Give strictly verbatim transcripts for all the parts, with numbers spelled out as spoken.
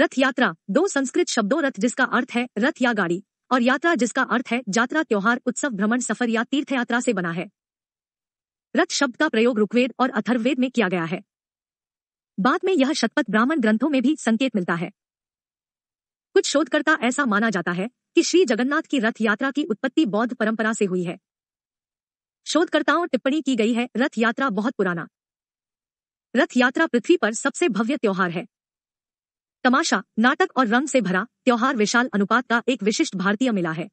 रथ यात्रा दो संस्कृत शब्दों रथ जिसका अर्थ है रथ या गाड़ी और यात्रा जिसका अर्थ है यात्रा, त्योहार, उत्सव, भ्रमण, सफर या तीर्थ यात्रा से बना है। रथ शब्द का प्रयोग ऋग्वेद और अथर्ववेद में किया गया है। बाद में यह शतपथ ब्राह्मण ग्रंथों में भी संकेत मिलता है। कुछ शोधकर्ता ऐसा माना जाता है कि श्री जगन्नाथ की रथ यात्रा की उत्पत्ति बौद्ध परंपरा से हुई है। शोधकर्ताओं टिप्पणी की गई है रथ यात्रा बहुत पुराना। रथ यात्रा पृथ्वी पर सबसे भव्य त्योहार है। तमाशा, नाटक और रंग से भरा त्योहार विशाल अनुपात का एक विशिष्ट भारतीय मेला है।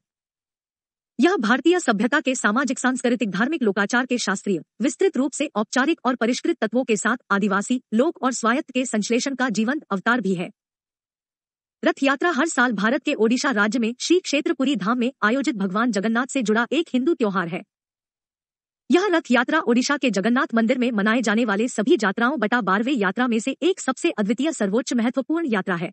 यह भारतीय सभ्यता के सामाजिक, सांस्कृतिक, धार्मिक लोकाचार के शास्त्रीय, विस्तृत रूप से औपचारिक और परिष्कृत तत्वों के साथ आदिवासी, लोक और स्वायत्त के संश्लेषण का जीवंत अवतार भी है। रथ यात्रा हर साल भारत के ओडिशा राज्य में श्री क्षेत्र पुरी धाम में आयोजित भगवान जगन्नाथ से जुड़ा एक हिंदू त्योहार है। यह रथ यात्रा ओडिशा के जगन्नाथ मंदिर में मनाए जाने वाले सभी यात्राओं बटा बारहवें यात्रा में से एक सबसे अद्वितीय, सर्वोच्च महत्वपूर्ण यात्रा है।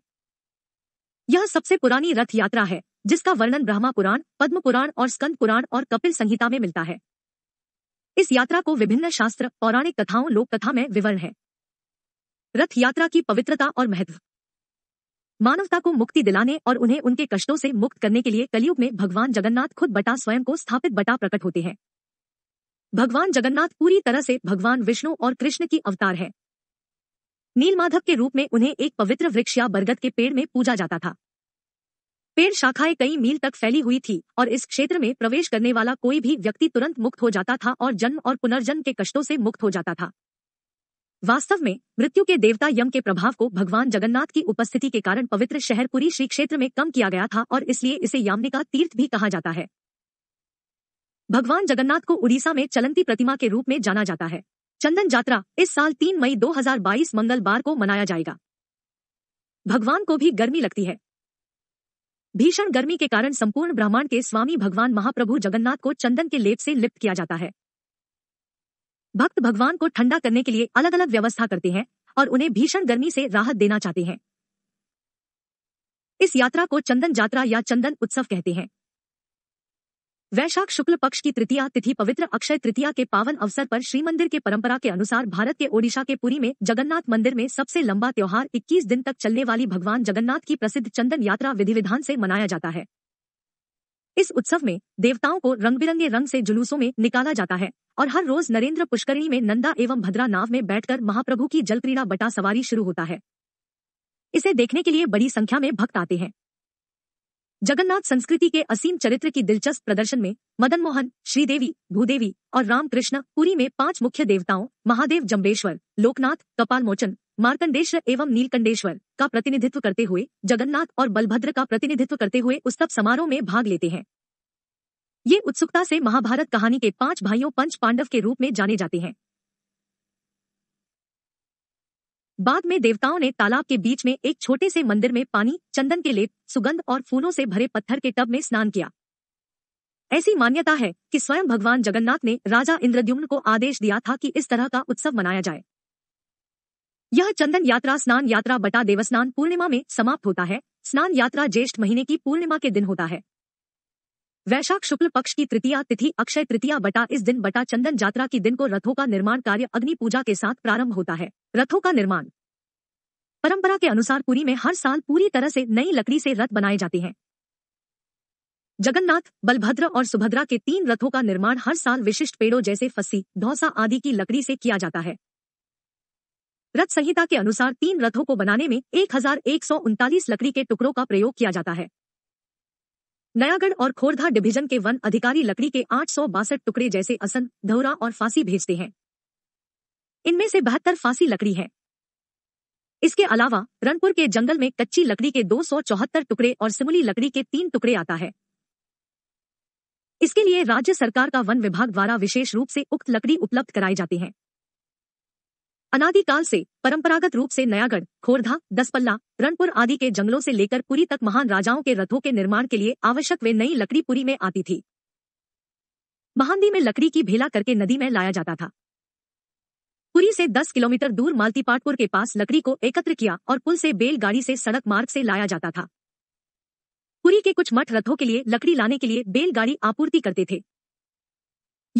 यह सबसे पुरानी रथ यात्रा है जिसका वर्णन ब्रह्मा पुराण, पद्म पुराण और स्कंद पुराण और कपिल संहिता में मिलता है। इस यात्रा को विभिन्न शास्त्र, पौराणिक कथाओं, लोक कथा में विवरण है। रथ यात्रा की पवित्रता और महत्व। मानवता को मुक्ति दिलाने और उन्हें उनके कष्टों से मुक्त करने के लिए कलयुग में भगवान जगन्नाथ खुद बटा स्वयं को स्थापित बटा प्रकट होते हैं। भगवान जगन्नाथ पूरी तरह से भगवान विष्णु और कृष्ण की अवतार है। नीलमाधव के रूप में उन्हें एक पवित्र वृक्ष या बरगद के पेड़ में पूजा जाता था। पेड़ शाखाएं कई मील तक फैली हुई थी और इस क्षेत्र में प्रवेश करने वाला कोई भी व्यक्ति तुरंत मुक्त हो जाता था और जन्म और पुनर्जन्म के कष्टों से मुक्त हो जाता था। वास्तव में मृत्यु के देवता यम के प्रभाव को भगवान जगन्नाथ की उपस्थिति के कारण पवित्र शहर पुरी श्री क्षेत्र में कम किया गया था और इसलिए इसे याम्निका तीर्थ भी कहा जाता है। भगवान जगन्नाथ को उड़ीसा में चलंती प्रतिमा के रूप में जाना जाता है। चंदन यात्रा इस साल तीन मई दो हज़ार बाईस मंगलवार को मनाया जाएगा। भगवान को भी गर्मी लगती है। भीषण गर्मी के कारण संपूर्ण ब्रह्मांड के स्वामी भगवान महाप्रभु जगन्नाथ को चंदन के लेप से लिप्त किया जाता है। भक्त भगवान को ठंडा करने के लिए अलग अलग व्यवस्था करते हैं और उन्हें भीषण गर्मी से राहत देना चाहते हैं। इस यात्रा को चंदन यात्रा या चंदन उत्सव कहते हैं। वैशाख शुक्ल पक्ष की तृतीया तिथि पवित्र अक्षय तृतीया के पावन अवसर पर श्रीमंदिर के परंपरा के अनुसार भारत के ओडिशा के पुरी में जगन्नाथ मंदिर में सबसे लंबा त्योहार इक्कीस दिन तक चलने वाली भगवान जगन्नाथ की प्रसिद्ध चंदन यात्रा विधि विधान से मनाया जाता है। इस उत्सव में देवताओं को रंग बिरंगे रंग से जुलूसों में निकाला जाता है और हर रोज नरेंद्र पुष्करणी में नंदा एवं भद्रा नाव में बैठकर महाप्रभु की जलक्रीड़ा बटा सवारी शुरू होता है। इसे देखने के लिए बड़ी संख्या में भक्त आते हैं। जगन्नाथ संस्कृति के असीम चरित्र की दिलचस्प प्रदर्शन में मदन मोहन, श्रीदेवी, भूदेवी और रामकृष्ण पुरी में पांच मुख्य देवताओं महादेव जम्बेश्वर, लोकनाथ, कपालमोचन, मार्कंडेश्वर एवं नीलकंडेश्वर का प्रतिनिधित्व करते हुए जगन्नाथ और बलभद्र का प्रतिनिधित्व करते हुए उत्सव समारोह में भाग लेते हैं। ये उत्सुकता से महाभारत कहानी के पांच भाइयों पंच पांडव के रूप में जाने जाते हैं। बाद में देवताओं ने तालाब के बीच में एक छोटे से मंदिर में पानी, चंदन के लेप, सुगंध और फूलों से भरे पत्थर के टब में स्नान किया। ऐसी मान्यता है कि स्वयं भगवान जगन्नाथ ने राजा इंद्रद्युम्न को आदेश दिया था कि इस तरह का उत्सव मनाया जाए। यह चंदन यात्रा स्नान यात्रा बटा देवस्नान पूर्णिमा में समाप्त होता है। स्नान यात्रा ज्येष्ठ महीने की पूर्णिमा के दिन होता है। वैशाख शुक्ल पक्ष की तृतीया तिथि अक्षय तृतीया बटा इस दिन बटा चंदन यात्रा के दिन को रथों का निर्माण कार्य अग्नि पूजा के साथ प्रारंभ होता है। रथों का निर्माण परंपरा के अनुसार पुरी में हर साल पूरी तरह से नई लकड़ी से रथ बनाए जाते हैं। जगन्नाथ, बलभद्र और सुभद्रा के तीन रथों का निर्माण हर साल विशिष्ट पेड़ों जैसे फस्सी, धौसा आदि की लकड़ी से किया जाता है। रथ संहिता के अनुसार तीन रथों को बनाने में एक हजार एक सौ उनतालीस लकड़ी के टुकड़ों का प्रयोग किया जाता है। नयागढ़ और खोरधा डिवीजन के वन अधिकारी लकड़ी के आठ सौ बासठ टुकड़े जैसे असन, धौरा और फांसी भेजते हैं। इनमें से बहत्तर फांसी लकड़ी है। इसके अलावा रणपुर के जंगल में कच्ची लकड़ी के दो सौ चौहत्तर टुकड़े और सिमुली लकड़ी के तीन टुकड़े आता है। इसके लिए राज्य सरकार का वन विभाग द्वारा विशेष रूप से उक्त लकड़ी उपलब्ध कराए जाते हैं। अनादिकाल से परंपरागत रूप से नयागढ़, खोरधा, दसपल्ला, रणपुर आदि के जंगलों से लेकर पुरी तक महान राजाओं के रथों के निर्माण के लिए आवश्यक वे नई लकड़ी पुरी में आती थी। महानदी में लकड़ी की भेला करके नदी में लाया जाता था। पुरी से दस किलोमीटर दूर मालतीपाटपुर के पास लकड़ी को एकत्र किया और पुल से बैलगाड़ी से सड़क मार्ग से लाया जाता था। पुरी के कुछ मठ रथों के लिए लकड़ी लाने के लिए बैलगाड़ी आपूर्ति करते थे।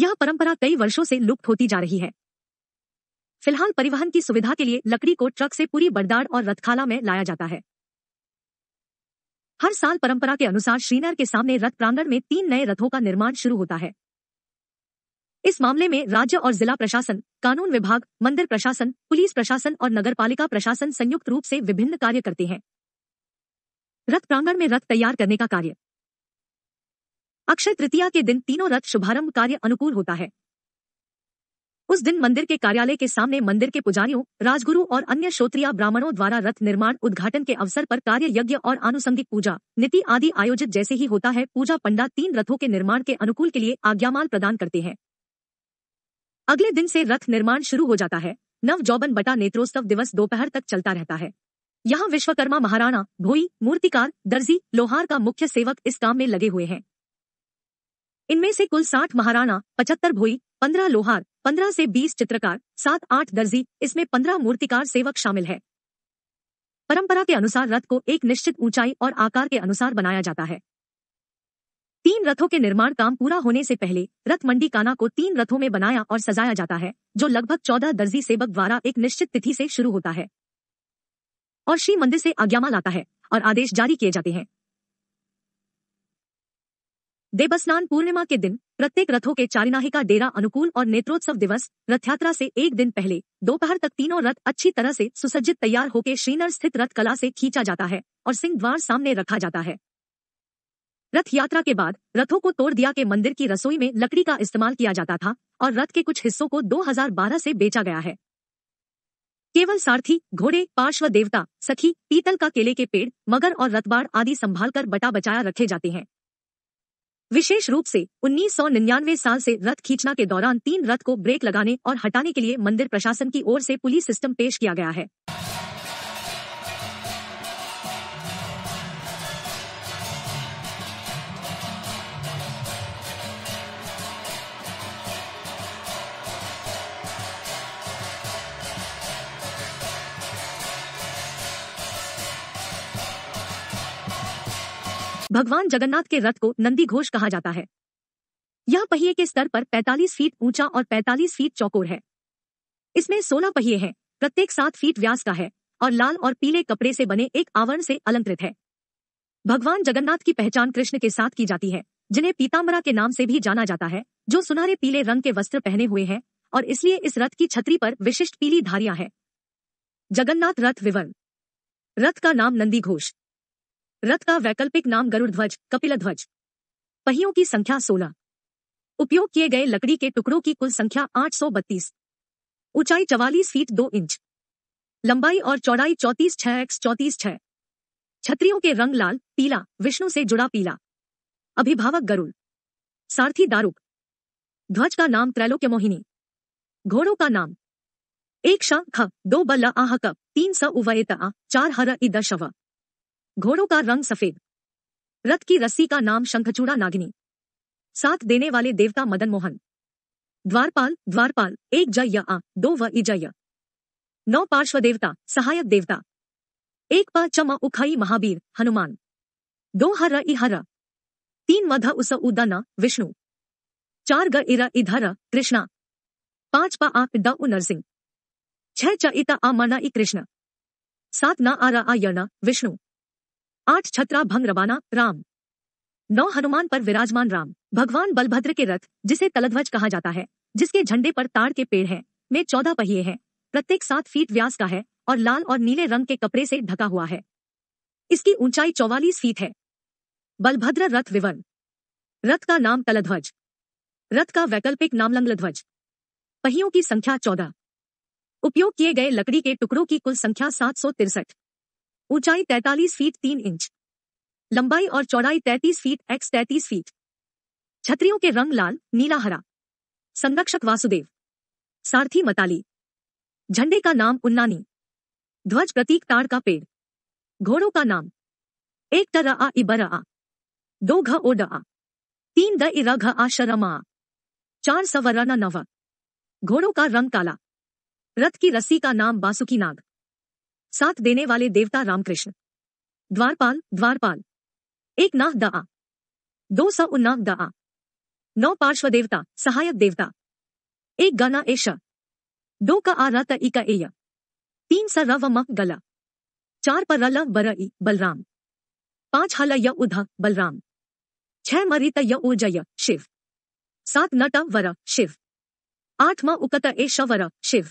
यह परंपरा कई वर्षों से लुप्त होती जा रही है। फिलहाल परिवहन की सुविधा के लिए लकड़ी को ट्रक से पूरी बरदाड़ और रथखाला में लाया जाता है। हर साल परंपरा के अनुसार श्रीनगर के सामने रथ प्रांगण में तीन नए रथों का निर्माण शुरू होता है। इस मामले में राज्य और जिला प्रशासन, कानून विभाग, मंदिर प्रशासन, पुलिस प्रशासन और नगरपालिका प्रशासन संयुक्त रूप से विभिन्न कार्य करते हैं। रथ प्रांगण में रथ तैयार करने का कार्य। अक्षय तृतीया के दिन तीनों रथ शुभारंभ कार्य अनुकूल होता है। उस दिन मंदिर के कार्यालय के सामने मंदिर के पुजारियों, राजगुरु और अन्य श्रोत्रिया ब्राह्मणों द्वारा रथ निर्माण उद्घाटन के अवसर पर कार्य यज्ञ और आनुषंगिक पूजा नीति आदि आयोजित जैसे ही होता है। पूजा पंडा तीन रथों के निर्माण के अनुकूल के लिए आज्ञामाल प्रदान करते हैं। अगले दिन से रथ निर्माण शुरू हो जाता है। नव जौबन बटा नेत्रोत्सव दिवस दोपहर तक चलता रहता है। यहाँ विश्वकर्मा, महाराणा, भोई, मूर्तिकार, दर्जी, लोहार का मुख्य सेवक इस काम में लगे हुए हैं। इनमें से कुल साठ महाराणा, पचहत्तर भोई, पंद्रह लोहार, पंद्रह से बीस चित्रकार, सात आठ दर्जी, इसमें पंद्रह मूर्तिकार सेवक शामिल है। परंपरा के अनुसार रथ को एक निश्चित ऊंचाई और आकार के अनुसार बनाया जाता है। तीन रथों के निर्माण काम पूरा होने से पहले रथ मंडी काना को तीन रथों में बनाया और सजाया जाता है, जो लगभग चौदह दर्जी सेवक द्वारा एक निश्चित तिथि से शुरू होता है और श्री मंदिर से आज्ञामाल आता है और आदेश जारी किए जाते हैं। देवस्नान पूर्णिमा के दिन प्रत्येक रथों के चारिनाही का डेरा अनुकूल और नेत्रोत्सव दिवस रथ यात्रा से एक दिन पहले दोपहर तक तीनों रथ अच्छी तरह से सुसज्जित तैयार होकर श्रीनगर स्थित रथ कला से खींचा जाता है और सिंह द्वार सामने रखा जाता है। रथ यात्रा के बाद रथों को तोड़ दिया के मंदिर की रसोई में लकड़ी का इस्तेमाल किया जाता था और रथ के कुछ हिस्सों को दो हज़ार बारह से बेचा गया है। केवल सारथी, घोड़े, पार्श्व देवता, सखी, पीतल का केले के पेड़, मगर और रथबाड़ आदि संभालकर बटा बचाया रखे जाते हैं। विशेष रूप से उन्नीस सौ निन्यानवे साल से रथ खींचना के दौरान तीन रथ को ब्रेक लगाने और हटाने के लिए मंदिर प्रशासन की ओर से पुलिस सिस्टम पेश किया गया है। भगवान जगन्नाथ के रथ को नंदी घोष कहा जाता है। यह पहिए के स्तर पर पैंतालीस फीट ऊंचा और पैंतालीस फीट चौकोर है। इसमें सोलह पहिए हैं, प्रत्येक सात फीट व्यास का है और लाल और पीले कपड़े से बने एक आवरण से अलंकृत है। भगवान जगन्नाथ की पहचान कृष्ण के साथ की जाती है, जिन्हें पीताम्बरा के नाम से भी जाना जाता है, जो सुनहरे पीले रंग के वस्त्र पहने हुए हैं और इसलिए इस रथ की छतरी पर विशिष्ट पीली धारियां हैं। जगन्नाथ रथ विवरण। रथ का नाम नंदी घोष। रथ का वैकल्पिक नाम गरुड़ध्वज, कपिलध्वज। पहियों की संख्या सोलह। उपयोग किए गए लकड़ी के टुकड़ों की कुल संख्या आठ सौ बत्तीस। ऊंचाई चवालीस फीट दो इंच, लंबाई और चौड़ाई चौंतीस छह एक्स चौंतीस छह। छतरियों के रंग लाल, पीला, विष्णु से जुड़ा पीला। अभिभावक गरुड़, सारथी दारुक। ध्वज का नाम त्रैलोक्य मोहिनी। घोड़ों का नाम एक श ख, दो ब ल आह क, तीन स उवयत आ, चार हर इद शव। घोड़ों का रंग सफेद। रथ की रस्सी का नाम शंखचूड़ा नागिनी। साथ देने वाले देवता मदन मोहन। द्वारपाल, द्वारपाल, एक जय आ, दो व इजय। नौ पार्श्व देवता, सहायक देवता। एक प चम उखई महावीर, हनुमान। दो हर इ हर। तीन मध उस उदन, विष्णु। चार ग इर इधर, कृष्णा। पांच प आ द उ नरसिंह। छह च इत आ मन इ कृष्ण। सात न आ र आ य न, विष्णु। आठ छत्रा भंग रवाना, राम। नौ हनुमान पर विराजमान राम। भगवान बलभद्र के रथ, जिसे तलधवज कहा जाता है, जिसके झंडे पर ताड़ के पेड़ हैं, में चौदह पहिए हैं, प्रत्येक सात फीट व्यास का है और लाल और नीले रंग के कपड़े से ढका हुआ है। इसकी ऊंचाई चौवालीस फीट है। बलभद्र रथ विवरण। रथ का नाम तलध्वज। रथ का वैकल्पिक नाम लंगलध्वज। पहियों की संख्या चौदह। उपयोग किए गए लकड़ी के टुकड़ों की कुल संख्या सात सौ तिरसठ। ऊंचाई तैंतालीस फीट तीन इंच, लंबाई और चौड़ाई तैंतीस फीट एक्स तैंतीस फीट। छतरियों के रंग लाल, नीला, हरा। संरक्षक वासुदेव, सारथी मताली। झंडे का नाम उन्नानी। ध्वज प्रतीक ताड़ का पेड़। घोड़ों का नाम एक ट र आ इ ब र आ, दो घ ओ ड आ, तीन द इ र घ आ श र म आ, चार स व र न नव। घोड़ों का रंग काला। रथ की रस्सी का नाम बासुकी नाग। साथ देने वाले देवता रामकृष्ण। द्वारपाल, द्वारपाल, एक नाह द आ, दो स उ नाग द आ। नौ पार्श्व देवता, सहायक देवता। एक गना एश, दो का आ र त इ का ए य, तीन स र व म गला, चार पर र ल बर ई, बलराम। पांच हल य उधा बलराम, छह मरित य ऊजय शिव, सात नट वर शिव, आठ म उकत ए शवर शिव,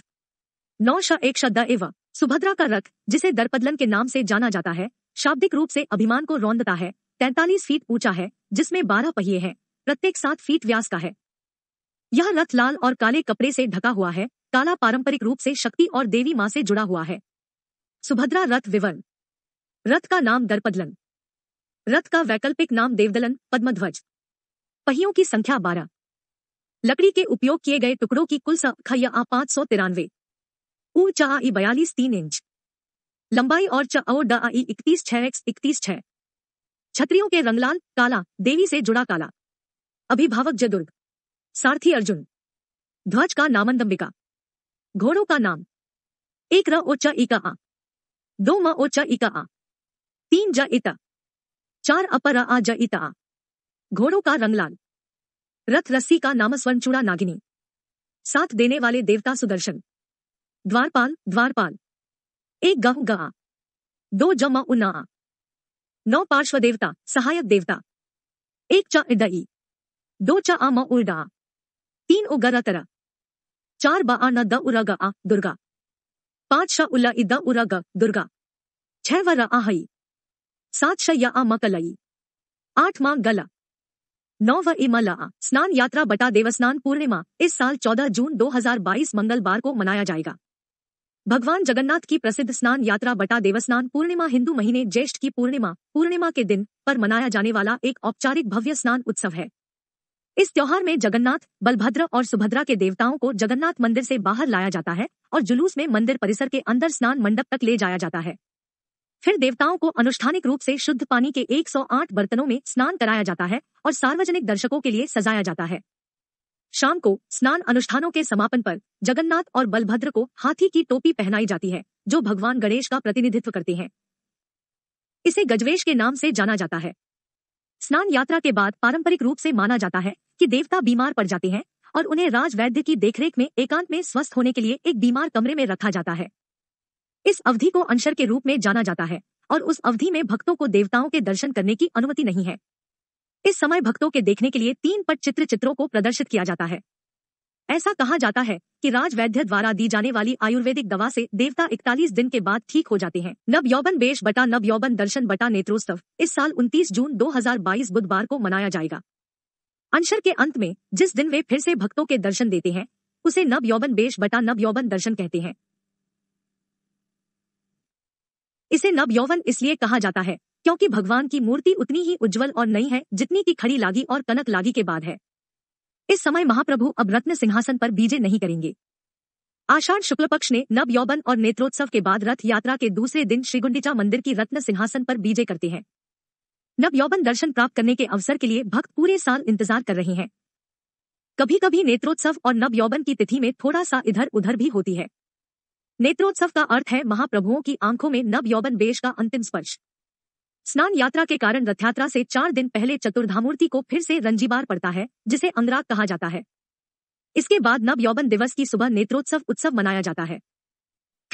नौ श एक शद एव। सुभद्रा का रथ, जिसे दरपदलन के नाम से जाना जाता है, शाब्दिक रूप से अभिमान को रौंदता है, तैंतालीस फीट ऊंचा है, जिसमें बारह पहिए हैं, प्रत्येक सात फीट व्यास का है। यह रथ लाल और काले कपड़े से ढका हुआ है। काला पारंपरिक रूप से शक्ति और देवी मां से जुड़ा हुआ है। सुभद्रा रथ विवरण। रथ का नाम दरपदलन। रथ का वैकल्पिक नाम देवदलन पद्मध्वज। पहियों की संख्या बारह। लकड़ी के उपयोग किए गए टुकड़ों की कुल संख्या पांच सौ तिरानवे। ऊंचा ई बयालीस तीन इंच, लंबाई और च और ड ई इकतीस छह एक्स इकतीस छह। छतरियों के रंगलाल काला, देवी से जुड़ा काला। अभिभावक जदुर्ग, सारथी अर्जुन। ध्वज का नामंदम्बिका। घोड़ों का नाम, एक र ओच इका आ, दो म ओच इका आ, तीन ज इता, चार अपर आ ज इता आ। घोड़ों का रंगलाल। रथ रस्सी का नाम स्वर्णचूड़ा नागिनी। साथ देने वाले देवता सुदर्शन। द्वारपाल द्वारपाल, एक गह गा, दो जमा उना। नौ पार्श्व देवता सहायक देवता, एक च इडई, दो च आम उर्डा, तीन उगरा तरा, चार बा आ न द उरग आ दुर्गा, पांच श उल इ द उरग दुर्गा, छह व र आई, सात श या आ मकलई, आठ मां गला, नौ व इमला आ। स्नान यात्रा बटा देवस्नान पूर्णिमा इस साल चौदह जून दो हज़ार बाईस मंगलवार को मनाया जाएगा। भगवान जगन्नाथ की प्रसिद्ध स्नान यात्रा बटा देवस्नान पूर्णिमा हिंदू महीने ज्येष्ठ की पूर्णिमा पूर्णिमा के दिन पर मनाया जाने वाला एक औपचारिक भव्य स्नान उत्सव है। इस त्योहार में जगन्नाथ, बलभद्र और सुभद्रा के देवताओं को जगन्नाथ मंदिर से बाहर लाया जाता है और जुलूस में मंदिर परिसर के अंदर स्नान मंडप तक ले जाया जाता है। फिर देवताओं को अनुष्ठानिक रूप से शुद्ध पानी के एक सौ आठ बर्तनों में स्नान कराया जाता है और सार्वजनिक दर्शकों के लिए सजाया जाता है। शाम को स्नान अनुष्ठानों के समापन पर जगन्नाथ और बलभद्र को हाथी की टोपी पहनाई जाती है, जो भगवान गणेश का प्रतिनिधित्व करते हैं। इसे गजवेश के नाम से जाना जाता है। स्नान यात्रा के बाद पारंपरिक रूप से माना जाता है कि देवता बीमार पड़ जाते हैं और उन्हें राजवैद्य की देखरेख में एकांत में स्वस्थ होने के लिए एक बीमार कमरे में रखा जाता है। इस अवधि को अंशर के रूप में जाना जाता है और उस अवधि में भक्तों को देवताओं के दर्शन करने की अनुमति नहीं है। इस समय भक्तों के देखने के लिए तीन पट चित्र चित्रों को प्रदर्शित किया जाता है। ऐसा कहा जाता है कि राजवैद्य द्वारा दी जाने वाली आयुर्वेदिक दवा से देवता इकतालीस दिन के बाद ठीक हो जाते हैं। नवयौवन बेश बटा नवयौवन दर्शन बटा नेत्रोत्सव इस साल उनतीस जून दो हज़ार बाईस बुधवार को मनाया जाएगा। अंशर के अंत में जिस दिन वे फिर से भक्तों के दर्शन देते हैं, उसे नवयौवन बेश बटा नवयौवन दर्शन कहते हैं। इसे नवयौवन इसलिए कहा जाता है क्योंकि भगवान की मूर्ति उतनी ही उज्जवल और नई है जितनी की खड़ी लागी और कनक लागी के बाद है। इस समय महाप्रभु अब रत्न सिंहासन पर बीजे नहीं करेंगे। आषाढ़ शुक्ल पक्ष ने नवयौवन और नेत्रोत्सव के बाद रथ यात्रा के दूसरे दिन श्री गुंडीचा मंदिर की रत्न सिंहासन पर बीजे करते हैं। नवयौवन दर्शन प्राप्त करने के अवसर के लिए भक्त पूरे साल इंतजार कर रहे हैं। कभी कभी नेत्रोत्सव और नवयौवन की तिथि में थोड़ा सा इधर उधर भी होती है। नेत्रोत्सव का अर्थ है महाप्रभुओं की आंखों में नवयौवन बेश का अंतिम स्पर्श। स्नान यात्रा के कारण रथ यात्रा से चार दिन पहले चतुर्धामूर्ति को फिर से रंजीबार पड़ता है, जिसे अंगराग कहा जाता है। इसके बाद नवयौवन दिवस की सुबह नेत्रोत्सव उत्सव मनाया जाता है।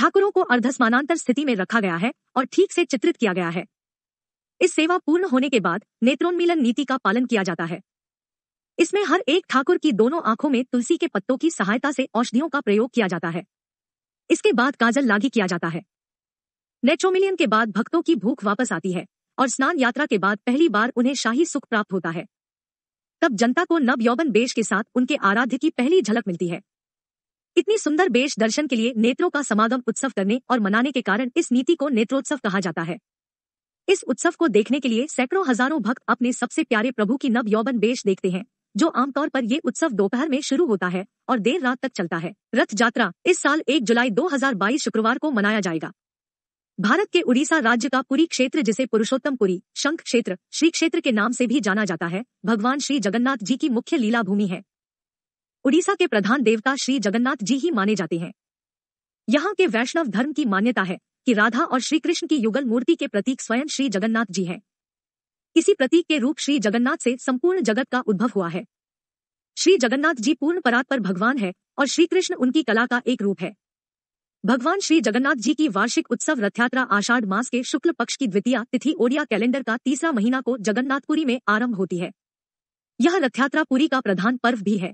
ठाकुरों को अर्धस्मानांतर स्थिति में रखा गया है और ठीक से चित्रित किया गया है। इस सेवा पूर्ण होने के बाद नेत्रोन्मीलन नीति का पालन किया जाता है। इसमें हर एक ठाकुर की दोनों आंखों में तुलसी के पत्तों की सहायता से औषधियों का प्रयोग किया जाता है। इसके बाद काजल लागी किया जाता है। नेत्रोन्मीलन के बाद भक्तों की भूख वापस आती है और स्नान यात्रा के बाद पहली बार उन्हें शाही सुख प्राप्त होता है। तब जनता को नवयौवन बेश के साथ उनके आराध्य की पहली झलक मिलती है। इतनी सुंदर बेश दर्शन के लिए नेत्रों का समागम उत्सव करने और मनाने के कारण इस नीति को नेत्रोत्सव कहा जाता है। इस उत्सव को देखने के लिए सैकड़ों हजारों भक्त अपने सबसे प्यारे प्रभु की नवयौवन बेश देखते हैं, जो आमतौर पर ये उत्सव दोपहर में शुरू होता है और देर रात तक चलता है। रथ यात्रा इस साल एक जुलाई दो हजार बाईस शुक्रवार को मनाया जाएगा। भारत के उड़ीसा राज्य का पुरी क्षेत्र, जिसे पुरुषोत्तम पुरी, शंख क्षेत्र, श्री क्षेत्र के नाम से भी जाना जाता है, भगवान श्री जगन्नाथ जी की मुख्य लीला भूमि है। उड़ीसा के प्रधान देवता श्री जगन्नाथ जी ही माने जाते हैं। यहाँ के वैष्णव धर्म की मान्यता है कि राधा और श्री कृष्ण की युगल मूर्ति के प्रतीक स्वयं श्री जगन्नाथ जी हैं। इसी प्रतीक के रूप श्री जगन्नाथ से संपूर्ण जगत का उद्भव हुआ है। श्री जगन्नाथ जी पूर्ण परात्पर भगवान है और श्री कृष्ण उनकी कला का एक रूप है। भगवान श्री जगन्नाथ जी की वार्षिक उत्सव रथ यात्रा आषाढ़ मास के शुक्ल पक्ष की द्वितीया तिथि ओडिया कैलेंडर का तीसरा महीना को जगन्नाथपुरी में आरंभ होती है। यह रथ यात्रा पुरी का प्रधान पर्व भी है।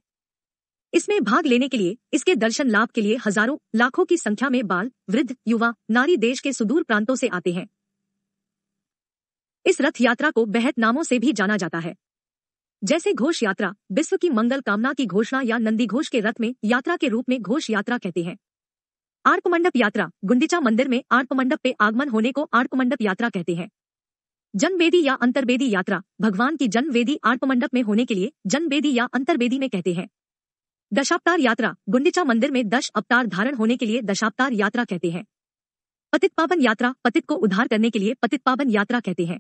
इसमें भाग लेने के लिए, इसके दर्शन लाभ के लिए हजारों लाखों की संख्या में बाल, वृद्ध, युवा, नारी देश के सुदूर प्रांतों से आते हैं। इस रथ यात्रा को बेहद नामों से भी जाना जाता है, जैसे घोष यात्रा, विश्व की मंगल कामना की घोषणा, या नंदी घोष के रथ में यात्रा के रूप में घोष यात्रा कहते हैं। आर्प मंडप यात्रा, गुंडीचा मंदिर में आर्प मंडप पे आगमन होने को आर्प मंडप यात्रा कहते हैं। जन्मवेदी या अंतर्वेदी यात्रा, भगवान की जन्मवेदी आर्प मंडप में होने के लिए जन्मवेदी या अंतर्वेदी में कहते हैं। दशावतार यात्रा, गुंडीचा मंदिर में दश अवतार धारण होने के लिए दशावतार यात्रा कहते हैं। पतित पावन यात्रा, पतित को उद्धार करने के लिए पतित पावन यात्रा कहते हैं।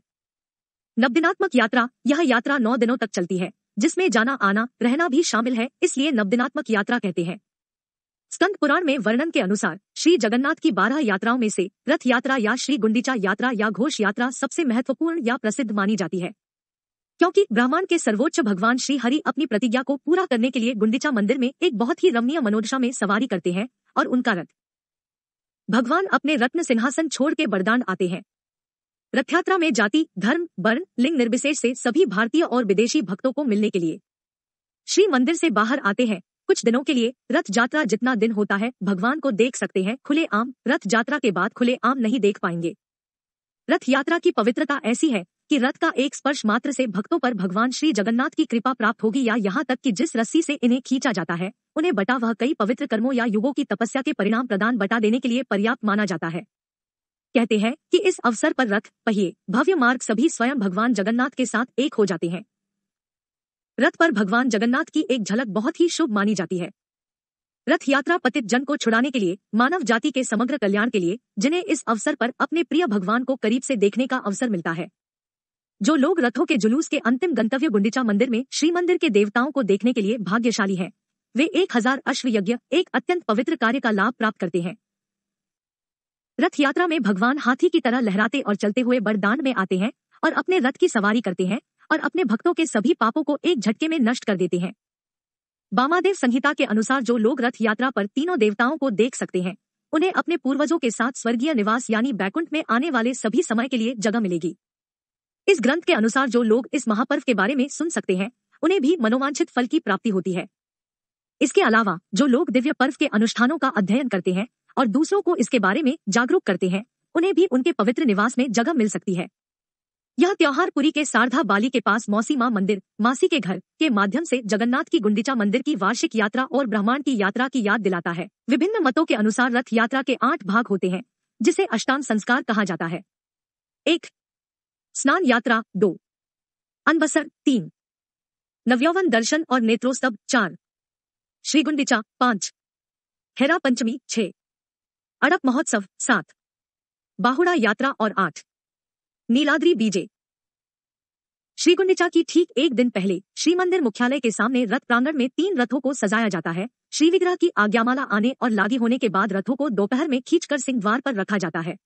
नवदिनात्मक यात्रा, यह यात्रा नौ दिनों तक चलती है, जिसमें जाना आना रहना भी शामिल है, इसलिए नवदिनात्मक यात्रा कहते हैं। स्कंद पुराण में वर्णन के अनुसार श्री जगन्नाथ की बारह यात्राओं में से रथ यात्रा या श्री गुंडीचा यात्रा या घोष यात्रा सबसे महत्वपूर्ण या प्रसिद्ध मानी जाती है, क्योंकि ब्रह्मांड के सर्वोच्च भगवान श्री हरि अपनी प्रतिज्ञा को पूरा करने के लिए गुंडीचा मंदिर में एक बहुत ही रमणीय मनोदशा में सवारी करते हैं और उनका रथ भगवान अपने रत्न सिंहासन छोड़ के बरदान आते हैं। रथयात्रा में जाति, धर्म, वर्ण, लिंग निर्विशेष से सभी भारतीय और विदेशी भक्तों को मिलने के लिए श्री मंदिर से बाहर आते हैं। कुछ दिनों के लिए रथ यात्रा जितना दिन होता है भगवान को देख सकते हैं, खुलेआम रथ यात्रा के बाद खुलेआम नहीं देख पाएंगे। रथ यात्रा की पवित्रता ऐसी है कि रथ का एक स्पर्श मात्र से भक्तों पर भगवान श्री जगन्नाथ की कृपा प्राप्त होगी, या यहाँ तक कि जिस रस्सी से इन्हें खींचा जाता है उन्हें बटा वह कई पवित्र कर्मों या युगों की तपस्या के परिणाम प्रदान बटा देने के लिए पर्याप्त माना जाता है। कहते हैं कि इस अवसर पर रथ, पहिए, भव्य मार्ग सभी स्वयं भगवान जगन्नाथ के साथ एक हो जाते हैं। रथ पर भगवान जगन्नाथ की एक झलक बहुत ही शुभ मानी जाती है। रथ यात्रा पतित जन को छुड़ाने के लिए, मानव जाति के समग्र कल्याण के लिए, जिन्हें इस अवसर पर अपने प्रिय भगवान को करीब से देखने का अवसर मिलता है। जो लोग रथों के जुलूस के अंतिम गंतव्य गुंडीचा मंदिर में श्री मंदिर के देवताओं को देखने के लिए भाग्यशाली हैं, वे एक हजार अश्व यज्ञ, एक अत्यंत पवित्र कार्य का लाभ प्राप्त करते हैं। रथ यात्रा में भगवान हाथी की तरह लहराते और चलते हुए बरदान में आते हैं और अपने रथ की सवारी करते हैं और अपने भक्तों के सभी पापों को एक झटके में नष्ट कर देते हैं। वामादेव संहिता के अनुसार जो लोग रथ यात्रा पर तीनों देवताओं को देख सकते हैं उन्हें अपने पूर्वजों के साथ स्वर्गीय निवास यानी बैकुंठ में आने वाले सभी समय के लिए जगह मिलेगी। इस ग्रंथ के अनुसार जो लोग इस महापर्व के बारे में सुन सकते हैं उन्हें भी मनोवांछित फल की प्राप्ति होती है। इसके अलावा जो लोग दिव्य पर्व के अनुष्ठानों का अध्ययन करते हैं और दूसरों को इसके बारे में जागरूक करते हैं उन्हें भी उनके पवित्र निवास में जगह मिल सकती है। यह त्योहार पुरी के सारधा बाली के पास मौसी माँ मंदिर, मासी के घर के माध्यम से जगन्नाथ की गुंडीचा मंदिर की वार्षिक यात्रा और ब्रह्मांड की यात्रा की याद दिलाता है। विभिन्न मतों के अनुसार रथ यात्रा के आठ भाग होते हैं, जिसे अष्टांग संस्कार कहा जाता है। एक, स्नान यात्रा, दो, अनबसर, तीन, नवयौवन दर्शन और नेत्रोत्सव, चार, श्री गुंडीचा, पांच, हेरा पंचमी, छह, अड़प महोत्सव, सात, बाहुड़ा यात्रा और आठ, नीलाद्री बीजे। श्री गुंडीचा की ठीक एक दिन पहले श्री मंदिर मुख्यालय के सामने रथ प्रांगण में तीन रथों को सजाया जाता है। श्री विग्रह की आज्ञामाला आने और लागी होने के बाद रथों को दोपहर में खींचकर सिंह द्वार पर रखा जाता है।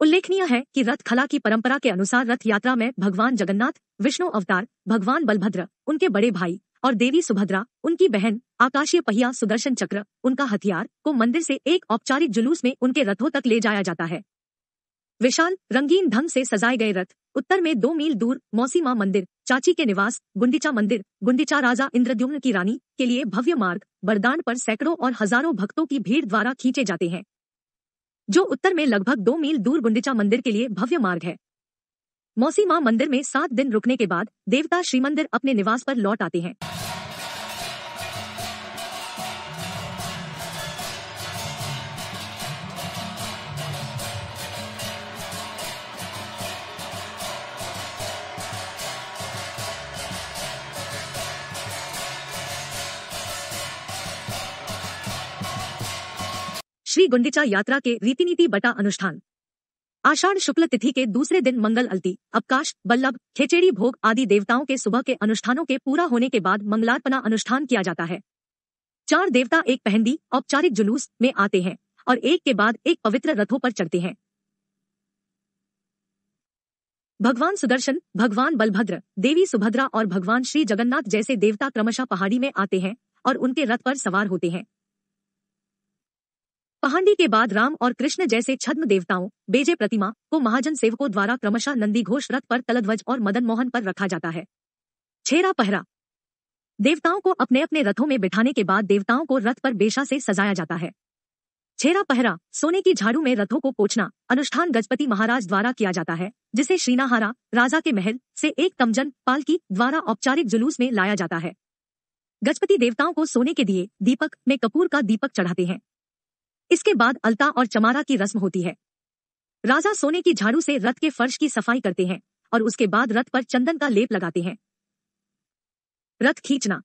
उल्लेखनीय है कि रथ खला की परंपरा के अनुसार रथ यात्रा में भगवान जगन्नाथ, विष्णु अवतार, भगवान बलभद्र, उनके बड़े भाई और देवी सुभद्रा, उनकी बहन, आकाशीय पहिया, सुदर्शन चक्र, उनका हथियार को मंदिर से एक औपचारिक जुलूस में उनके रथों तक ले जाया जाता है। विशाल रंगीन ढंग से सजाए गए रथ उत्तर में दो मील दूर मौसी माँ मंदिर, चाची के निवास, गुंडीचा मंदिर, गुंडीचा राजा इंद्रद्युम्न की रानी के लिए भव्य मार्ग, बरदान पर सैकड़ों और हजारों भक्तों की भीड़ द्वारा खींचे जाते हैं, जो उत्तर में लगभग दो मील दूर गुंडीचा मंदिर के लिए भव्य मार्ग है। मौसी माँ मंदिर में सात दिन रुकने के बाद देवता श्री मंदिर अपने निवास पर लौट आते हैं। श्री गुंडीचा यात्रा के रीतिनीति बटा अनुष्ठान। आषाढ़ शुक्ल तिथि के दूसरे दिन मंगल आलती, अवकाश, बल्लभ, खेचेड़ी भोग आदि देवताओं के सुबह के अनुष्ठानों के पूरा होने के बाद मंगलार्पणा अनुष्ठान किया जाता है। चार देवता एक पहंदी औपचारिक जुलूस में आते हैं और एक के बाद एक पवित्र रथों पर चढ़ते हैं। भगवान सुदर्शन, भगवान बलभद्र, देवी सुभद्रा और भगवान श्री जगन्नाथ जैसे देवता क्रमशः पहाड़ी में आते हैं और उनके रथ पर सवार होते हैं। पहांडी के बाद राम और कृष्ण जैसे छद्म देवताओं बेजे प्रतिमा को महाजन सेवकों द्वारा क्रमशः नंदी घोष रथ पर, तलधवज और मदन मोहन पर रखा जाता है। छेरा पहरा, देवताओं को अपने अपने रथों में बिठाने के बाद देवताओं को रथ पर बेशा से सजाया जाता है। छेरा पहरा, सोने की झाड़ू में रथों को पोंछना, अनुष्ठान गजपति महाराज द्वारा किया जाता है, जिसे श्रीनाहारा राजा के महल से एक तमजन पालकी द्वारा औपचारिक जुलूस में लाया जाता है। गजपति देवताओं को सोने के दिए दीपक में कपूर का दीपक चढ़ाते हैं। इसके बाद अलता और चमारा की रस्म होती है। राजा सोने की झाड़ू से रथ के फर्श की सफाई करते हैं और उसके बाद रथ पर चंदन का लेप लगाते हैं। रथ खींचना,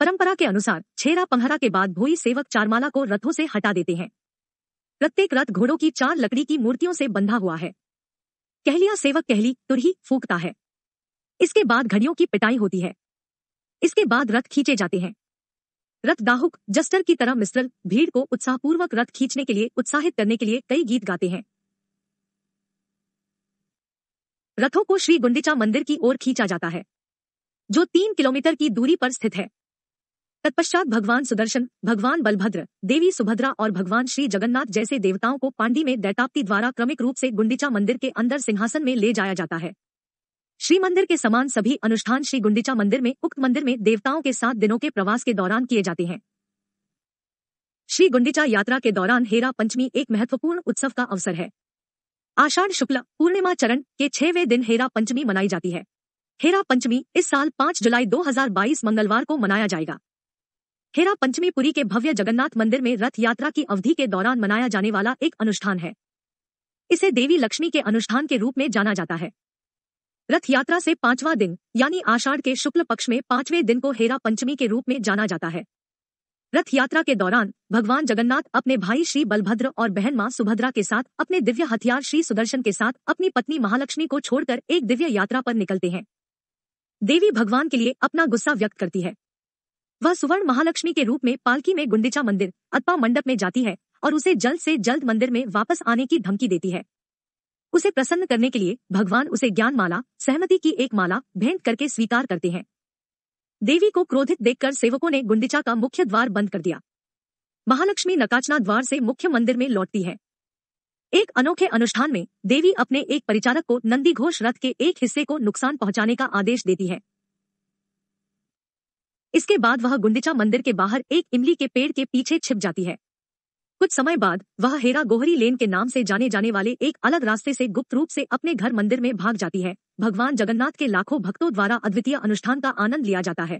परंपरा के अनुसार छेरा पंहरा के बाद भोई सेवक चारमाला को रथों से हटा देते हैं। प्रत्येक रथ घोड़ों की चार लकड़ी की मूर्तियों से बंधा हुआ है। कहलिया सेवक कहली तुरही फूंकता है। इसके बाद घड़ियों की पिटाई होती है। इसके बाद रथ खींचे जाते हैं। रथ गाहुक जस्टर की तरह मिस्रल भीड़ को उत्साहपूर्वक रथ खींचने के लिए उत्साहित करने के लिए कई गीत गाते हैं। रथों को श्री गुंडीचा मंदिर की ओर खींचा जाता है, जो तीन किलोमीटर की दूरी पर स्थित है। तत्पश्चात भगवान सुदर्शन, भगवान बलभद्र, देवी सुभद्रा और भगवान श्री जगन्नाथ जैसे देवताओं को पांडी में दैताप्ति द्वारा क्रमिक रूप से गुंडीचा मंदिर के अंदर सिंहासन में ले जाया जाता है। श्री मंदिर के समान सभी अनुष्ठान श्री गुंडीचा मंदिर में उक्त मंदिर में देवताओं के सात दिनों के प्रवास के दौरान किए जाते हैं। श्री गुंडीचा यात्रा के दौरान हेरा पंचमी एक महत्वपूर्ण उत्सव का अवसर है। आषाढ़ शुक्ल पूर्णिमा चरण के छठवें दिन हेरा पंचमी मनाई जाती है। हेरा पंचमी इस साल पाँच जुलाई दो हज़ार बाईस मंगलवार को मनाया जाएगा। हेरा पंचमी पुरी के भव्य जगन्नाथ मंदिर में रथ यात्रा की अवधि के दौरान मनाया जाने वाला एक अनुष्ठान है। इसे देवी लक्ष्मी के अनुष्ठान के रूप में जाना जाता है। रथ यात्रा से पांचवा दिन यानी आषाढ़ के शुक्ल पक्ष में पांचवें दिन को हेरा पंचमी के रूप में जाना जाता है। रथ यात्रा के दौरान भगवान जगन्नाथ अपने भाई श्री बलभद्र और बहन मां सुभद्रा के साथ अपने दिव्य हथियार श्री सुदर्शन के साथ अपनी पत्नी महालक्ष्मी को छोड़कर एक दिव्य यात्रा पर निकलते हैं। देवी भगवान के लिए अपना गुस्सा व्यक्त करती है। वह सुवर्ण महालक्ष्मी के रूप में पालकी में गुंडीचा मंदिर अथवा मंडप में जाती है और उसे जल्द से जल्द मंदिर में वापस आने की धमकी देती है। उसे प्रसन्न करने के लिए भगवान उसे ज्ञान माला, सहमति की एक माला भेंट करके स्वीकार करते हैं। देवी को क्रोधित देखकर सेवकों ने गुंडीचा का मुख्य द्वार बंद कर दिया। महालक्ष्मी नकाचना द्वार से मुख्य मंदिर में लौटती है। एक अनोखे अनुष्ठान में देवी अपने एक परिचारक को नंदी घोष रथ के एक हिस्से को नुकसान पहुंचाने का आदेश देती है। इसके बाद वह गुंडीचा मंदिर के बाहर एक इमली के पेड़ के पीछे छिप जाती है। कुछ समय बाद वह हेरा गोहरी लेन के नाम से जाने जाने वाले एक अलग रास्ते से गुप्त रूप से अपने घर मंदिर में भाग जाती है। भगवान जगन्नाथ के लाखों भक्तों द्वारा अद्वितीय अनुष्ठान का आनंद लिया जाता है।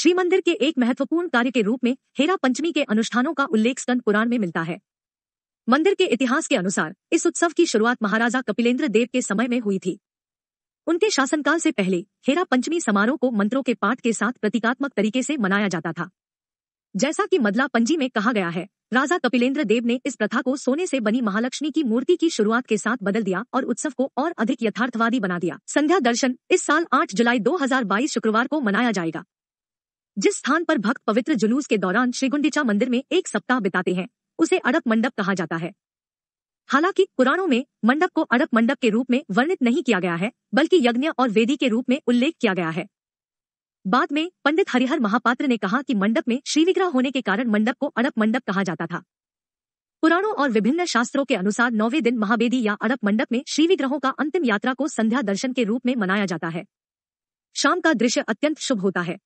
श्री मंदिर के एक महत्वपूर्ण कार्य के रूप में हेरा पंचमी के अनुष्ठानों का उल्लेख स्कंद पुराण में मिलता है। मंदिर के इतिहास के अनुसार इस उत्सव की शुरुआत महाराजा कपिलेंद्र देव के समय में हुई थी। उनके शासनकाल से पहले हेरा पंचमी समारोह को मंत्रों के पाठ के साथ प्रतीकात्मक तरीके से मनाया जाता था। जैसा कि मदला पंजी में कहा गया है, राजा कपिलेंद्र देव ने इस प्रथा को सोने से बनी महालक्ष्मी की मूर्ति की शुरुआत के साथ बदल दिया और उत्सव को और अधिक यथार्थवादी बना दिया। संध्या दर्शन इस साल आठ जुलाई दो हज़ार बाईस शुक्रवार को मनाया जाएगा, जिस स्थान पर भक्त पवित्र जुलूस के दौरान श्रीगुंडीचा मंदिर में एक सप्ताह बिताते हैं उसे अड़प मंडप कहा जाता है। हालांकि पुराणों में मंडप को अड़प मंडप के रूप में वर्णित नहीं किया गया है, बल्कि यज्ञ और वेदी के रूप में उल्लेख किया गया है। बाद में पंडित हरिहर महापात्र ने कहा कि मंडप में श्रीविग्रह होने के कारण मंडप को अड़प मंडप कहा जाता था। पुराणों और विभिन्न शास्त्रों के अनुसार नौवें दिन महावेदी या अड़प मंडप में श्रीविग्रहों का अंतिम यात्रा को संध्या दर्शन के रूप में मनाया जाता है। शाम का दृश्य अत्यंत शुभ होता है।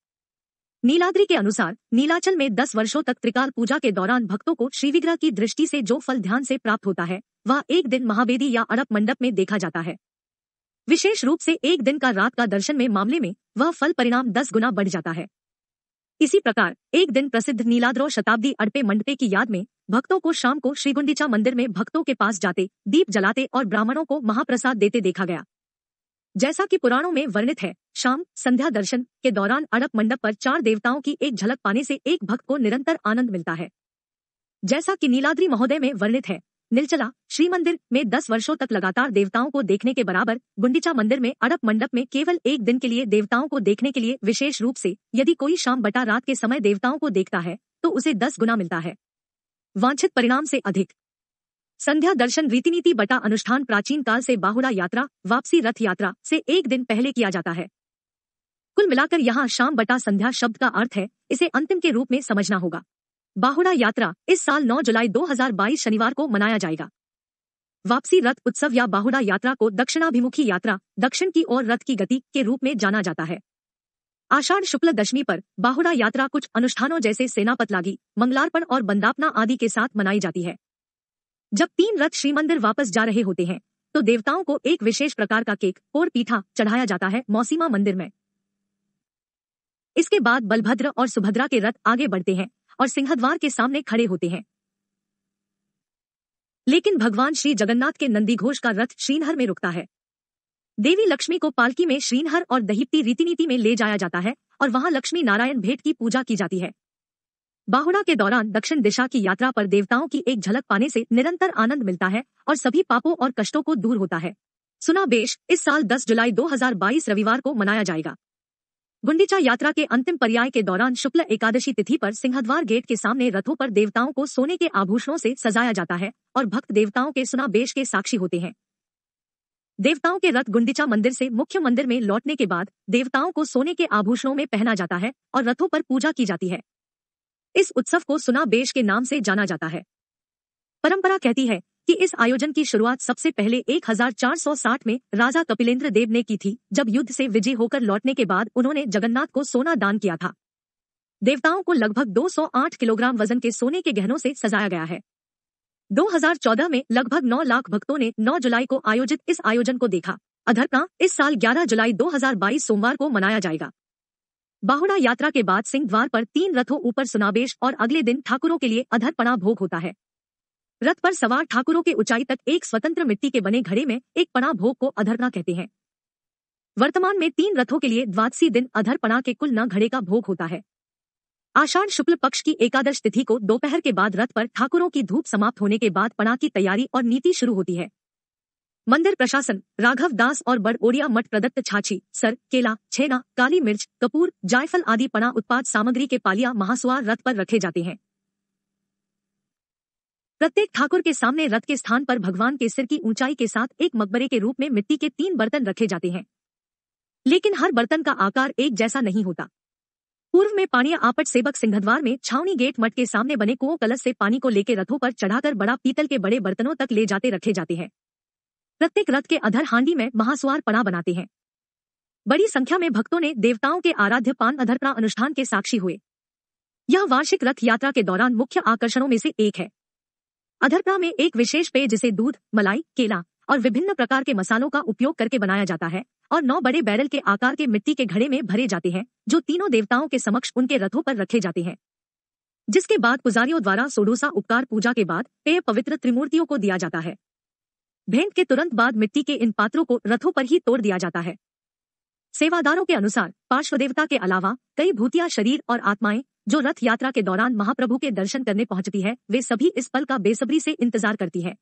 नीलाद्री के अनुसार नीलाचल में दस वर्षों तक त्रिकाल पूजा के दौरान भक्तों को श्रीविग्रह की दृष्टि से जो फल ध्यान से प्राप्त होता है वह एक दिन महावेदी या अड़प मंडप में देखा जाता है। विशेष रूप से एक दिन का रात का दर्शन में मामले में वह फल परिणाम दस गुना बढ़ जाता है। इसी प्रकार एक दिन प्रसिद्ध नीलाद्रो शताब्दी अड़पे मंडपे की याद में भक्तों को शाम को श्रीगुंडीचा मंदिर में भक्तों के पास जाते, दीप जलाते और ब्राह्मणों को महाप्रसाद देते देखा गया। जैसा कि पुराणों में वर्णित है, शाम संध्या दर्शन के दौरान अड़प मंडप पर चार देवताओं की एक झलक पाने से एक भक्त को निरंतर आनंद मिलता है। जैसा कि नीलाद्री महोदय में वर्णित है, नीलचला श्री मंदिर में दस वर्षों तक लगातार देवताओं को देखने के बराबर गुंडीचा मंदिर में अड़प मंडप में केवल एक दिन के लिए देवताओं को देखने के लिए विशेष रूप से यदि कोई शाम बटा रात के समय देवताओं को देखता है तो उसे दस गुना मिलता है, वांछित परिणाम से अधिक। संध्या दर्शन रीतिनीति बटा अनुष्ठान प्राचीन काल से बाहुड़ा यात्रा वापसी रथ यात्रा से एक दिन पहले किया जाता है। कुल मिलाकर यहाँ शाम बटा संध्या शब्द का अर्थ है, इसे अंतिम के रूप में समझना होगा। बाहुड़ा यात्रा इस साल नौ जुलाई दो हज़ार बाईस शनिवार को मनाया जाएगा। वापसी रथ उत्सव या बाहुड़ा यात्रा को दक्षिणाभिमुखी यात्रा, दक्षिण की ओर रथ की गति के रूप में जाना जाता है। आषाढ़ शुक्ल दशमी पर बाहुड़ा यात्रा कुछ अनुष्ठानों जैसे सेनापतलागी, मंगलार्पण और बंदापना आदि के साथ मनाई जाती है। जब तीन रथ श्रीमंदिर वापस जा रहे होते हैं तो देवताओं को एक विशेष प्रकार का केक और पीठा चढ़ाया जाता है मौसीमा मंदिर में। इसके बाद बलभद्र और सुभद्रा के रथ आगे बढ़ते हैं और सिंहद्वार के सामने खड़े होते हैं, लेकिन भगवान श्री जगन्नाथ के नंदी घोष का रथ श्रीनहर में रुकता है। देवी लक्ष्मी को पालकी में श्रीनहर और दहीप्ती रीतिनीति में ले जाया जाता है और वहां लक्ष्मी नारायण भेंट की पूजा की जाती है। बाहुड़ा के दौरान दक्षिण दिशा की यात्रा पर देवताओं की एक झलक पाने से निरंतर आनंद मिलता है और सभी पापों और कष्टों को दूर होता है। सुना बेश इस साल दस जुलाई दो हज़ार बाईस रविवार को मनाया जाएगा। गुंडीचा यात्रा के अंतिम पर्याय के दौरान शुक्ल एकादशी तिथि पर सिंहद्वार गेट के सामने रथों पर देवताओं को सोने के आभूषणों से सजाया जाता है और भक्त देवताओं के सुना बेश के साक्षी होते हैं। देवताओं के रथ गुंडीचा मंदिर से मुख्य मंदिर में लौटने के बाद देवताओं को सोने के आभूषणों में पहना जाता है और रथों पर पूजा की जाती है। इस उत्सव को सुना बेश के नाम से जाना जाता है। परंपरा कहती है कि इस आयोजन की शुरुआत सबसे पहले एक हज़ार चार सौ साठ में राजा कपिलेंद्र देव ने की थी, जब युद्ध से विजय होकर लौटने के बाद उन्होंने जगन्नाथ को सोना दान किया था। देवताओं को लगभग दो सौ आठ किलोग्राम वजन के सोने के गहनों से सजाया गया है। दो हज़ार चौदह में लगभग नौ लाख भक्तों ने नौ जुलाई को आयोजित इस आयोजन को देखा। अधर्पणा इस साल ग्यारह जुलाई दो हज़ार बाईस सोमवार को मनाया जाएगा। बाहुड़ा यात्रा के बाद सिंह द्वार पर तीन रथों ऊपर सुनाबेश और अगले दिन ठाकुरों के लिए अधर्पणा भोग होता है। रथ पर सवार ठाकुरों के ऊंचाई तक एक स्वतंत्र मिट्टी के बने घड़े में एक पणा भोग को अधर्पणा कहते हैं। वर्तमान में तीन रथों के लिए द्वादशी दिन अधर्पणा के कुल नौ घड़े का भोग होता है। आषाढ़ शुक्ल पक्ष की एकादश तिथि को दोपहर के बाद रथ पर ठाकुरों की धूप समाप्त होने के बाद पणा की तैयारी और नीति शुरू होती है। मंदिर प्रशासन राघव दास और बड़ ओडिया मठ प्रदत्त छाछी, सर, केला, छेना, काली मिर्च, कपूर, जायफल आदि पणा उत्पाद सामग्री के पालिया महासुआ रथ पर रखे जाते हैं। प्रत्येक ठाकुर के सामने रथ के स्थान पर भगवान के सिर की ऊंचाई के साथ एक मकबरे के रूप में मिट्टी के तीन बर्तन रखे जाते हैं, लेकिन हर बर्तन का आकार एक जैसा नहीं होता। पूर्व में पानिया आपट सेवक सिंहद्वार में छावनी गेट मठ के सामने बने कुओं कलश से पानी को लेकर रथों पर चढ़ाकर बड़ा पीतल के बड़े बर्तनों तक ले जाते रखे जाते हैं। प्रत्येक रथ के अधर हांडी में महासुआर पणा बनाते हैं। बड़ी संख्या में भक्तों ने देवताओं के आराध्य पान अधर्पणा अनुष्ठान के साक्षी हुए। यह वार्षिक रथ यात्रा के दौरान मुख्य आकर्षणों में से एक है। अधर्पणा में एक विशेष पेय जिसे दूध, मलाई, केला और विभिन्न प्रकार के मसालों का उपयोग करके बनाया जाता है और नौ बड़े बैरल के आकार के मिट्टी के घड़े में भरे जाते हैं, जो तीनों देवताओं के समक्ष उनके रथों पर रखे जाते हैं, जिसके बाद पुजारियों द्वारा षोडशा उपकार पूजा के बाद पेय पवित्र त्रिमूर्तियों को दिया जाता है। भेंट के तुरंत बाद मिट्टी के इन पात्रों को रथों पर ही तोड़ दिया जाता है। सेवादारों के अनुसार पार्श्वदेवता के अलावा कई भूतिया शरीर और आत्माएं जो रथ यात्रा के दौरान महाप्रभु के दर्शन करने पहुंचती है, वे सभी इस पल का बेसब्री से इंतजार करती है।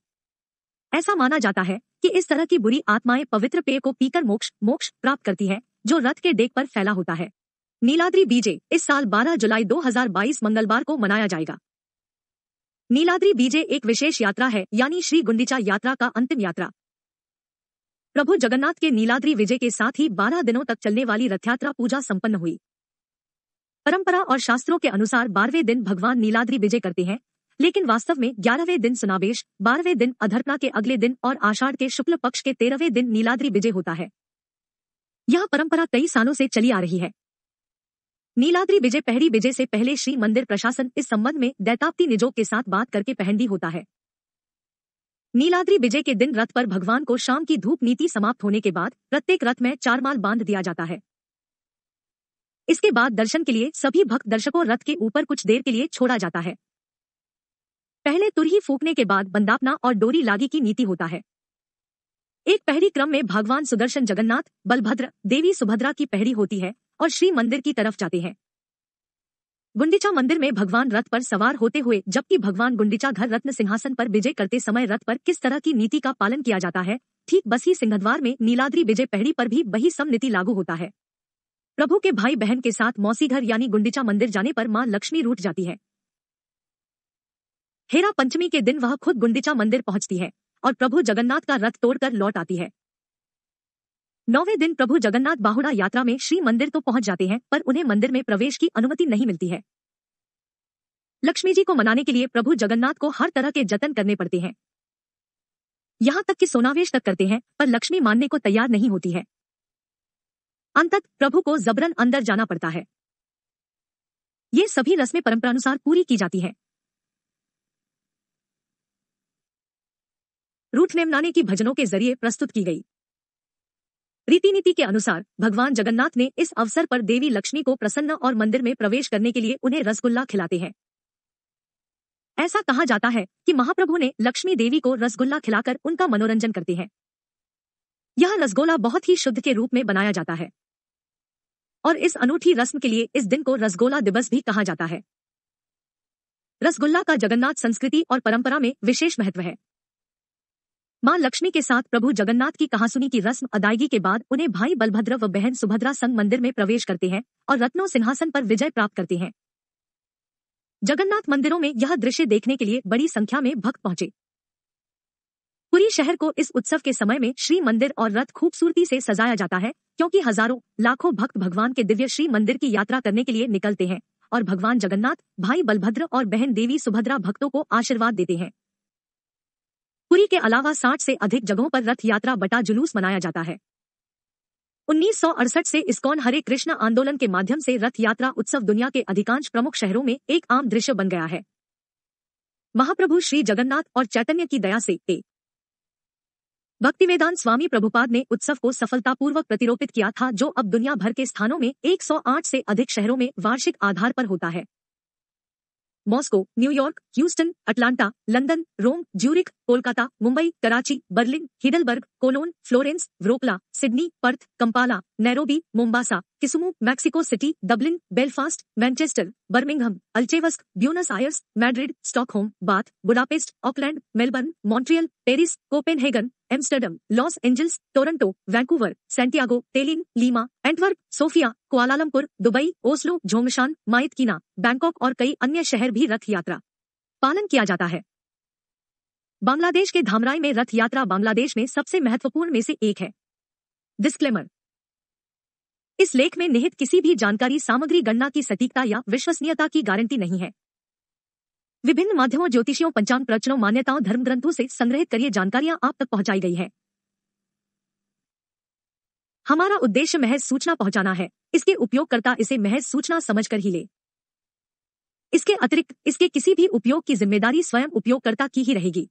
ऐसा माना जाता है कि इस तरह की बुरी आत्माएं पवित्र पेय को पीकर मोक्ष मोक्ष प्राप्त करती हैं, जो रथ के डेक पर फैला होता है। नीलाद्री बीजे इस साल बारह जुलाई दो हज़ार बाईस मंगलवार को मनाया जाएगा। नीलाद्री बीजे एक विशेष यात्रा है, यानी श्री गुंडीचा यात्रा का अंतिम यात्रा। प्रभु जगन्नाथ के नीलाद्री विजय के साथ ही बारह दिनों तक चलने वाली रथ यात्रा पूजा संपन्न हुई। परंपरा और शास्त्रों के अनुसार बारहवें दिन भगवान नीलाद्री विजय करते हैं, लेकिन वास्तव में ग्यारहवें दिन सुनाबेश, बारहवें दिन अधर्पणा के अगले दिन और आषाढ़ के शुक्ल पक्ष के तेरहवें दिन नीलाद्री विजय होता है। यह परंपरा कई सालों से चली आ रही है। नीलाद्री विजय पहरी विजय से पहले श्री मंदिर प्रशासन इस संबंध में दैताप्ती निजोग के साथ बात करके पहंडी होता है। नीलाद्री विजय के दिन रथ पर भगवान को शाम की धूप नीति समाप्त होने के बाद प्रत्येक रथ में चार माल बांध दिया जाता है। इसके बाद दर्शन के लिए सभी भक्त दर्शकों रथ के ऊपर कुछ देर के लिए छोड़ा जाता है। पहले तुरही फूकने के बाद बंदापना और डोरी लागी की नीति होता है। एक पहरी क्रम में भगवान सुदर्शन, जगन्नाथ, बलभद्र, देवी सुभद्रा की पहरी होती है और श्री मंदिर की तरफ जाते हैं। गुंडीचा मंदिर में भगवान रथ पर सवार होते हुए, जबकि भगवान गुंडीचा घर रत्न सिंहासन पर विजय करते समय रथ पर किस तरह की नीति का पालन किया जाता है, ठीक बसी सिंहद्वार में नीलाद्री विजय पहरी पर भी वही सम नीति लागू होता है। प्रभु के भाई बहन के साथ मौसी घर यानी गुंडीचा मंदिर जाने पर मां लक्ष्मी रूठ जाती है। हेरा पंचमी के दिन वह खुद गुंडीचा मंदिर पहुंचती है और प्रभु जगन्नाथ का रथ तोड़कर लौट आती है। नौवें दिन प्रभु जगन्नाथ बाहुड़ा यात्रा में श्री मंदिर तो पहुंच जाते हैं, पर उन्हें मंदिर में प्रवेश की अनुमति नहीं मिलती है। लक्ष्मी जी को मनाने के लिए प्रभु जगन्नाथ को हर तरह के जतन करने पड़ते हैं, यहाँ तक कि सोनावेश तक करते हैं, पर लक्ष्मी मानने को तैयार नहीं होती है। अंत तक प्रभु को जबरन अंदर जाना पड़ता है। ये सभी रस्में परंपरानुसार पूरी की जाती हैं। रूठ नेमनाने की भजनों के जरिए प्रस्तुत की गई। रीति नीति के अनुसार भगवान जगन्नाथ ने इस अवसर पर देवी लक्ष्मी को प्रसन्न और मंदिर में प्रवेश करने के लिए उन्हें रसगुल्ला खिलाते हैं। ऐसा कहा जाता है कि महाप्रभु ने लक्ष्मी देवी को रसगुल्ला खिलाकर उनका मनोरंजन करते हैं। यह रसगोला बहुत ही शुद्ध के रूप में बनाया जाता है और इस अनूठी रस्म के लिए इस दिन को रसगोला दिवस भी कहा जाता है। रसगुल्ला का जगन्नाथ संस्कृति और परंपरा में विशेष महत्व है। मां लक्ष्मी के साथ प्रभु जगन्नाथ की कहासुनी की रस्म अदायगी के बाद उन्हें भाई बलभद्र व बहन सुभद्रा संग मंदिर में प्रवेश करते हैं और रत्नों सिंहासन पर विजय प्राप्त करते हैं। जगन्नाथ मंदिरों में यह दृश्य देखने के लिए बड़ी संख्या में भक्त पहुंचे। पुरी शहर को इस उत्सव के समय में श्री मंदिर और रथ खूबसूरती से सजाया जाता है, क्योंकि हजारों लाखों भक्त भगवान के दिव्य श्री मंदिर की यात्रा करने के लिए निकलते हैं और भगवान जगन्नाथ, भाई बलभद्र और बहन देवी सुभद्रा भक्तों को आशीर्वाद देते हैं। पुरी के अलावा साठ से अधिक जगहों पर रथ यात्रा बटा जुलूस मनाया जाता है। उन्नीस सौ अड़सठ से इस्कॉन हरे कृष्ण आंदोलन के माध्यम से रथ यात्रा उत्सव दुनिया के अधिकांश प्रमुख शहरों में एक आम दृश्य बन गया है। महाप्रभु श्री जगन्नाथ और चैतन्य की दया से ए भक्तिवेदांत स्वामी प्रभुपाद ने उत्सव को सफलतापूर्वक प्रतिरोपित किया था, जो अब दुनिया भर के स्थानों में एक सौ आठ से अधिक शहरों में वार्षिक आधार पर होता है। Moscow, New York, Houston, Atlanta, London, Rome, Zurich, Kolkata, Mumbai, Karachi, Berlin, Heidelberg, Cologne, Florence, Wroclaw, Sydney, Perth, Kampala, Nairobi, Mombasa, Kisumu, Mexico City, Dublin, Belfast, Manchester, Birmingham, Alchevsk, Buenos Aires, Madrid, Stockholm, Bath, Budapest, Auckland, Melbourne, Montreal, Paris, Copenhagen, Amsterdam, Los Angeles, Toronto, Vancouver, Santiago, Tallinn, Lima, Antwerp, Sofia, Kuala Lumpur, Dubai, Oslo, Zhongshan, Myitkyina, Bangkok और कई अन्य शहर भी रथ यात्रा पालन किया जाता है। बांग्लादेश के धामराई में रथ यात्रा बांग्लादेश में सबसे महत्वपूर्ण में से एक है। डिस्क्लेमर, इस लेख में निहित किसी भी जानकारी, सामग्री, गणना की सटीकता या विश्वसनीयता की गारंटी नहीं है। विभिन्न माध्यमों, ज्योतिषियों, पंचांग प्रवचनों, मान्यताओं, धर्म ग्रंथों से संग्रहित करिए जानकारियां आप तक पहुंचाई गई है। हमारा उद्देश्य महज सूचना पहुंचाना है, इसके उपयोगकर्ता इसे महज सूचना समझकर ही ले। इसके अतिरिक्त इसके किसी भी उपयोग की जिम्मेदारी स्वयं उपयोगकर्ता की ही रहेगी।